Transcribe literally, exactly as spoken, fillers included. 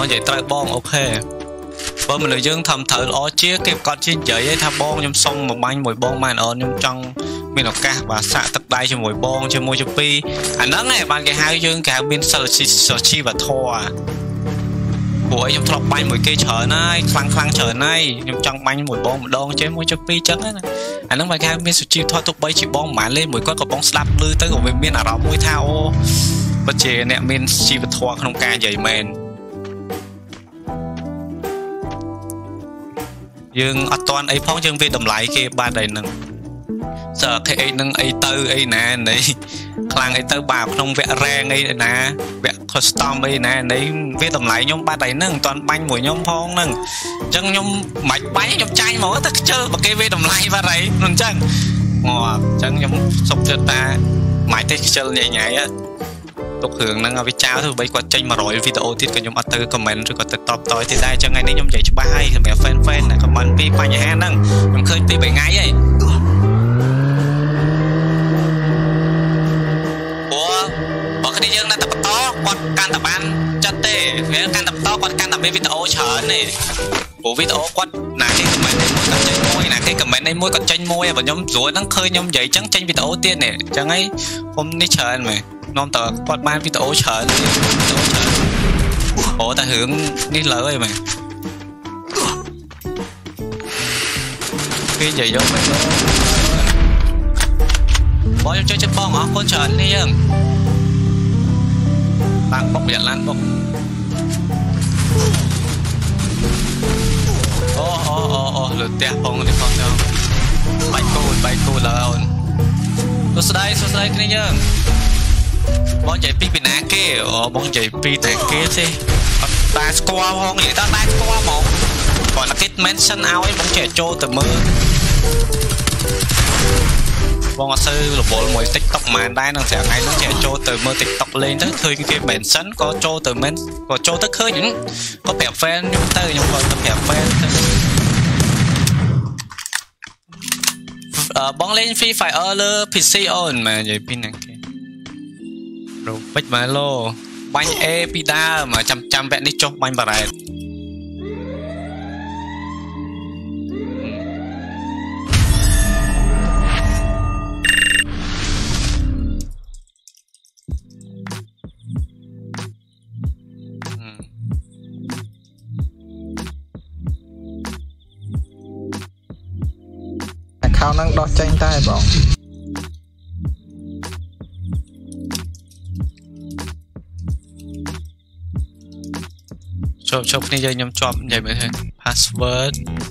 nó dạy trai bong ok bởi mình là dương thầm thử ó chia kịp con chia giấy tham bong trong sông một bánh mùi bong màn ở trong trong mình là ca và xạ tập tay cho mùi bong cho môi cho pi ảnh nắng này bạn cái hai dương cả bên sờ chi và thua của ấy trong thọc bánh mùi kia trở này phăng phăng trở này trong trong bánh mùi bong một đòn chế môi cho pi chắc ấy ảnh nắng bài ca bên sờ chi thoa tục bay chỉ bong màn lên mùi có có bóng slap lư tới của mình bên là đó mùi thao bất chế nè bên chi và thua không ca dậy mền dương ở toàn ấy phong dương viên đầm lại kia ba đầy nâng giờ cái ấy nâng ấy tư ấy nè này làng ấy tư bà không vẽ rang ấy nè vẽ custom ấy nè đấy viên đầm lại nhóm ba đầy nâng toàn banh mùi nhóm phong nâng chân nhóm mạch bánh nhóm chanh mà tất chơi và cái viên đầm lại ba đấy nâng chân ngò chân nhóm sọc thật ta mãi thích chơi nhảy nhảy á tục hưởng năng với cháu thôi bây quạt tranh mà rồi video thì cái nhóm từ comment rồi còn từ top tối thì ra cho ngày nay nhóm dạy cho ba hay mẹ fan fan là comment đi bài nhà năng nhóm khơi đi bảy ngày ấy ủa bỏ cái đi dân là tập to còn can tập ban chặt tê nếu can tập to còn can tập bên video chở này của video quạt là cái comment này muốn tập tranh môi là cái comment này muốn còn tranh môi và nhóm rối đang khơi nhóm dạy trắng tranh video tiên này chẳng ấy hôm nay chở anh mày non tờ quạt ban video chở ủa ta hướng đi lỡ rồi mày cái gì đó mày bỏ cho chơi chơi bong hả con chở đi nhưng bạn bóc nhận lan bóc ô ô ô ô lượt tè phong thì phong đâu bay cô bay cô là ồn tôi sẽ đây tôi sẽ đây cái này nhưng bọn chạy pi bị nã kia, bọn chạy pi tại kia thế, ta score không vậy ta ta score một, gọi là cái mention out ấy bọn trẻ trôi từ mưa, bọn sư là bộ mỗi tiktok mà đây đang sẽ ngay nó trẻ trôi từ mưa tiktok lên tới khơi cái mention có trôi từ men có trôi tới khơi những có đẹp fan nhưng ta nhưng còn tập đẹp fan bọn lên phi phải ở lơ pc on mà vậy pin này bách mà lô bánh epida mà chăm chăm vẹn đi cho bánh bà này khao năng đo tranh tay bỏ chụp chụp này giờ nhóm chọn vậy mới thế password